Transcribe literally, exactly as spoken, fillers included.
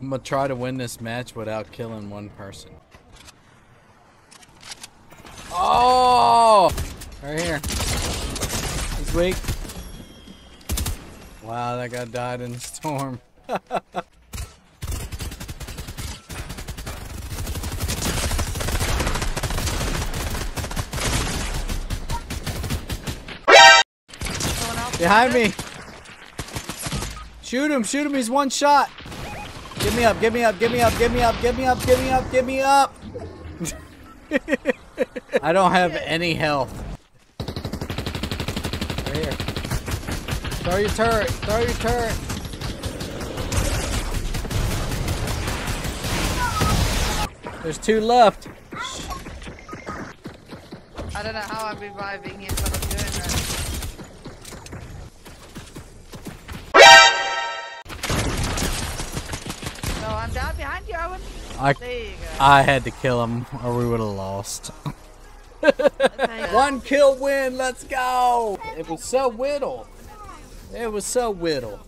I'm gonna try to win this match without killing one person. Oh! Right here. He's weak. Wow, that guy died in the storm. Behind me! Shoot him, shoot him, he's one shot! Give me up, give me up, give me up, give me up, give me up, give me up, give me up! I don't have any health. Right here. Throw your turret, throw your turret! There's two left! I don't know how I'm reviving him, but I'm doing that. No, I'm down behind you, Owen. I, there you go. I had to kill him or we would have lost. One kill win, let's go! It was so whittle. It was so whittle.